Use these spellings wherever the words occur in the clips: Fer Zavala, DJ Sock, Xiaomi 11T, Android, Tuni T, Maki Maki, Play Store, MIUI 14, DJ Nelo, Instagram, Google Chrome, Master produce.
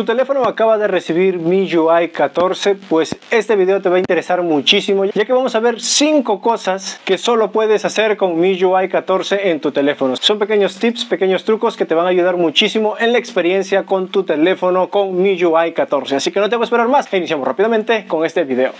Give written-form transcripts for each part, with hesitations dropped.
tu teléfono acaba de recibir MIUI 14, pues este video te va a interesar muchísimo, ya que vamos a ver 5 cosas que solo puedes hacer con MIUI 14 en tu teléfono. Son pequeños tips, pequeños trucos que te van a ayudar muchísimo en la experiencia con tu teléfono con MIUI 14. Así que no te voy a esperar más e iniciamos rápidamente con este video.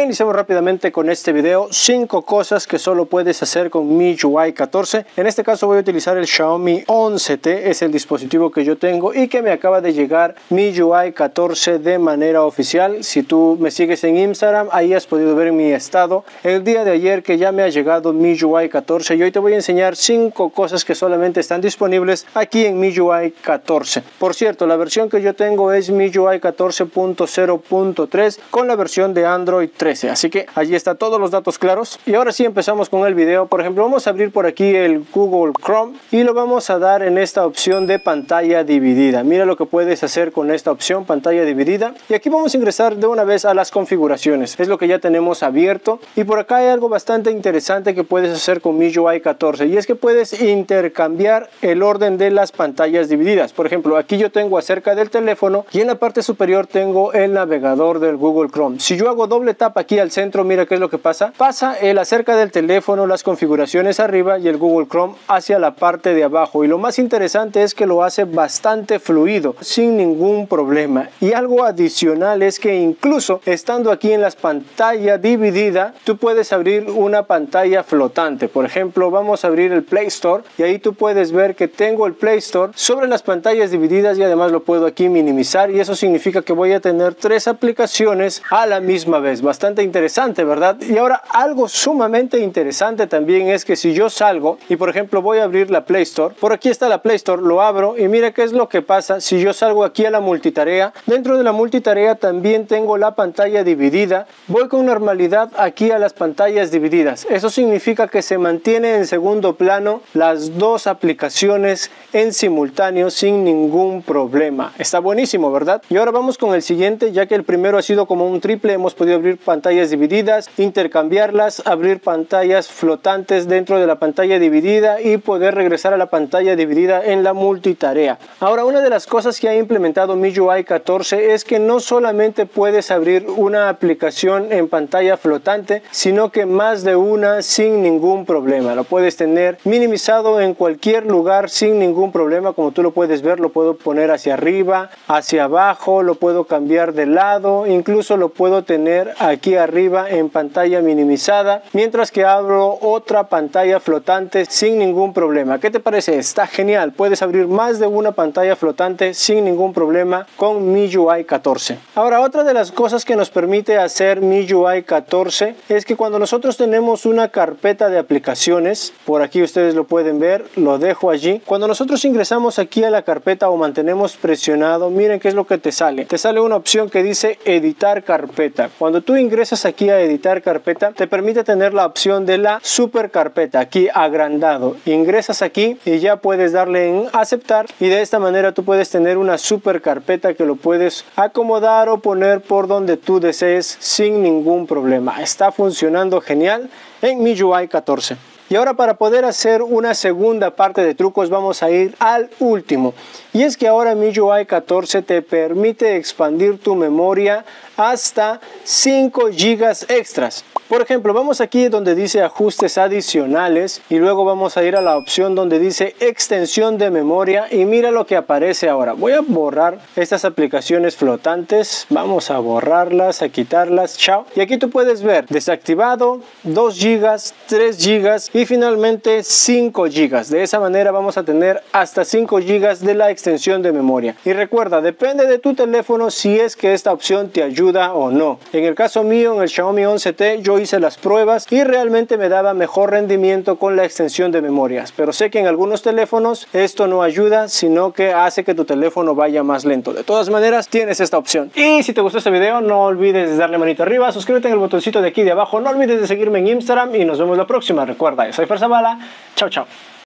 Iniciamos rápidamente con este video, 5 cosas que solo puedes hacer con MIUI 14. En este caso voy a utilizar el Xiaomi 11T, es el dispositivo que yo tengo y que me acaba de llegar MIUI 14 de manera oficial. Si tú me sigues en Instagram, ahí has podido ver mi estado el día de ayer que ya me ha llegado MIUI 14 y hoy te voy a enseñar 5 cosas que solamente están disponibles aquí en MIUI 14. Por cierto, la versión que yo tengo es MIUI 14.0.3 con la versión de Android 3. Así que allí está todos los datos claros. Y ahora sí empezamos con el video. Por ejemplo, vamos a abrir por aquí el Google Chrome y lo vamos a dar en esta opción de pantalla dividida. Mira lo que puedes hacer con esta opción pantalla dividida. Y aquí vamos a ingresar de una vez a las configuraciones. Es lo que ya tenemos abierto. Y por acá hay algo bastante interesante que puedes hacer con MIUI 14. Y es que puedes intercambiar el orden de las pantallas divididas. Por ejemplo, aquí yo tengo acerca del teléfono y en la parte superior tengo el navegador del Google Chrome. Si yo hago doble tapa aquí al centro, mira qué es lo que pasa. Pasa el acerca del teléfono, las configuraciones arriba y el Google Chrome hacia la parte de abajo. Y lo más interesante es que lo hace bastante fluido, sin ningún problema. Y algo adicional es que incluso estando aquí en las pantallas divididas, tú puedes abrir una pantalla flotante. Por ejemplo, vamos a abrir el Play Store y ahí tú puedes ver que tengo el Play Store sobre las pantallas divididas y además lo puedo aquí minimizar. Y eso significa que voy a tener 3 aplicaciones a la misma vez. Bastante interesante, ¿verdad? Y ahora algo sumamente interesante también es que si yo salgo y por ejemplo voy a abrir la Play Store, por aquí está la Play Store, lo abro y mira qué es lo que pasa si yo salgo aquí a la multitarea. Dentro de la multitarea también tengo la pantalla dividida, voy con normalidad aquí a las pantallas divididas. Eso significa que se mantiene en segundo plano las dos aplicaciones en simultáneo sin ningún problema. Está buenísimo, ¿verdad? Y ahora vamos con el siguiente, ya que el primero ha sido como un triple, hemos podido abrir pantallas divididas, intercambiarlas, abrir pantallas flotantes dentro de la pantalla dividida y poder regresar a la pantalla dividida en la multitarea. Ahora, una de las cosas que ha implementado MIUI 14 es que no solamente puedes abrir una aplicación en pantalla flotante, sino que más de una sin ningún problema. Lo puedes tener minimizado en cualquier lugar sin ningún problema, como tú lo puedes ver, lo puedo poner hacia arriba, hacia abajo, lo puedo cambiar de lado, incluso lo puedo tener aquí arriba en pantalla minimizada, mientras que abro otra pantalla flotante sin ningún problema. ¿Qué te parece? Está genial. Puedes abrir más de una pantalla flotante sin ningún problema con MIUI 14. Ahora, otra de las cosas que nos permite hacer MIUI 14 es que cuando nosotros tenemos una carpeta de aplicaciones, por aquí ustedes lo pueden ver, lo dejo allí. Cuando nosotros ingresamos aquí a la carpeta o mantenemos presionado, miren qué es lo que te sale. Te sale una opción que dice editar carpeta. Cuando tú ingresas aquí a editar carpeta, te permite tener la opción de la super carpeta aquí agrandado. Ingresas aquí y ya puedes darle en aceptar y de esta manera tú puedes tener una super carpeta que lo puedes acomodar o poner por donde tú desees sin ningún problema. Está funcionando genial en MIUI 14. Y ahora, para poder hacer una segunda parte de trucos, vamos a ir al último. Y es que ahora MIUI 14 te permite expandir tu memoria hasta 5 GB extras. Por ejemplo, vamos aquí donde dice ajustes adicionales y luego vamos a ir a la opción donde dice extensión de memoria y mira lo que aparece ahora. Voy a borrar estas aplicaciones flotantes, vamos a borrarlas, a quitarlas, chao. Y aquí tú puedes ver desactivado, 2 GB, 3 GB y finalmente 5 GB. De esa manera vamos a tener hasta 5 GB de la extensión de memoria. Y recuerda, depende de tu teléfono si es que esta opción te ayuda o no. En el caso mío, en el Xiaomi 11T, yo hice las pruebas y realmente me daba mejor rendimiento con la extensión de memorias, pero sé que en algunos teléfonos esto no ayuda, sino que hace que tu teléfono vaya más lento. De todas maneras, tienes esta opción. Y si te gustó este video, no olvides darle manito arriba, suscríbete en el botoncito de aquí de abajo, no olvides de seguirme en Instagram y nos vemos la próxima. Recuerda, yo soy Fer Zavala, chao chao.